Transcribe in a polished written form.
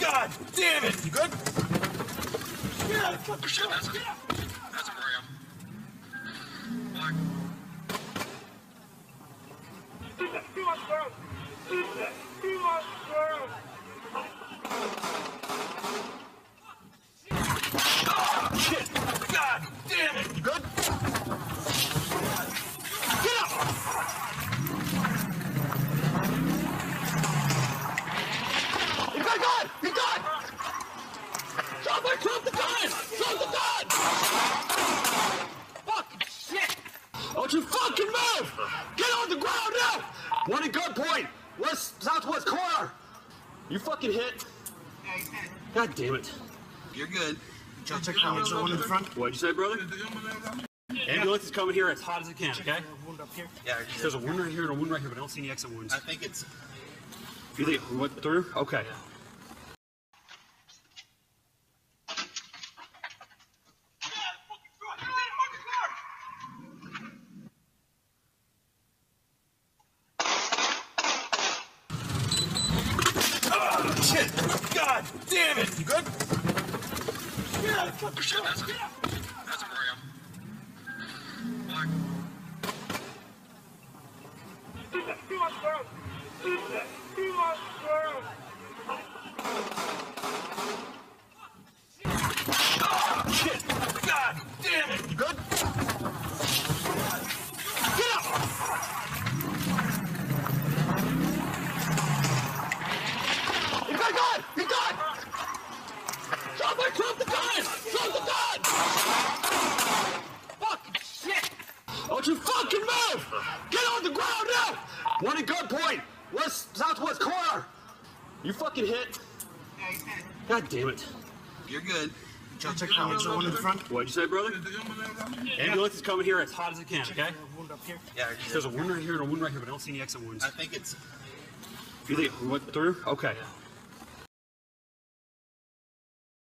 God damn it! You good? Yeah, fuck the shit. That's a gram. Black. Too much, bro. Oh, shit! God damn it! You good? Get up! He's got a gun! Drop the gun! Fucking shit! Don't you fucking move! Get on the ground now! One at gunpoint! West, southwest corner! You fucking hit. God damn it. You're good. Check the one in the front. What'd you say, brother? Ambulance is coming here as hot as it can, okay? Yeah, there's a wound right here and a wound right here, but I don't see any exit wounds. I think it's... You think it went through? Okay. Yeah. Shit! God damn it! You good? Yeah, fuck the shit. That's a gram. Black. Too much, bro. Oh, shit! God damn it! You good? Drop the gun! Fucking shit! Don't you fucking move! Get on the ground now! One at gunpoint! West, southwest corner! You fucking hit. God damn it. You're good. Check the one in the front. What'd you say, brother? Ambulance is coming here as hot as it can, okay? Yeah, there's a wound right here and a wound right here, but I don't see any exit wounds. I think it's... You think it went through? Okay. Yeah.